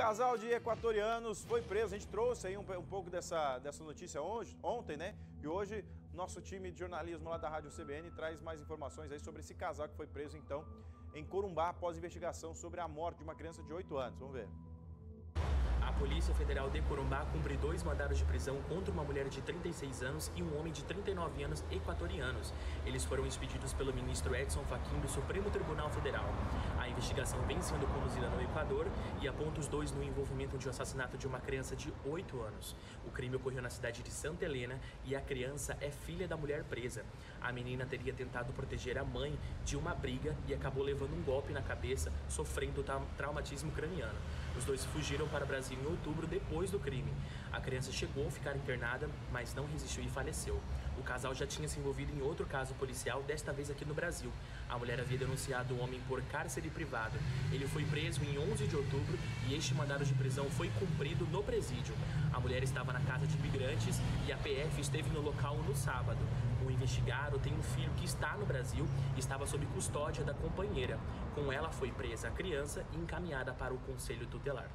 casal de equatorianos foi preso. A gente trouxe aí um pouco dessa notícia ontem, né? E hoje nosso time de jornalismo lá da Rádio CBN traz mais informações aí sobre esse casal que foi preso, então, em Corumbá, após investigação sobre a morte de uma criança de 8 anos. Vamos ver. A Polícia Federal de Corumbá cumpre 2 mandados de prisão contra uma mulher de 36 anos e um homem de 39 anos equatorianos. Eles foram expedidos pelo ministro Edson Fachin do Supremo Tribunal Federal. A investigação vem sendo conduzida no Equador e aponta os 2 no envolvimento de um assassinato de uma criança de 8 anos. O crime ocorreu na cidade de Santa Helena e a criança é filha da mulher presa. A menina teria tentado proteger a mãe de uma briga e acabou levando um golpe na cabeça, sofrendo traumatismo craniano. Os 2 fugiram para o Brasil em outubro, depois do crime. A criança chegou a ficar internada, mas não resistiu e faleceu. O casal já tinha se envolvido em outro caso policial, desta vez aqui no Brasil. A mulher havia denunciado o homem por cárcere privado. Ele foi preso em 11 de outubro e este mandado de prisão foi cumprido no presídio. A mulher estava na casa de migrantes e a PF esteve no local no sábado. O investigado tem um filho que está no Brasil e estava sob custódia da companheira. Com ela foi presa a criança e encaminhada para o Conselho Tutelar.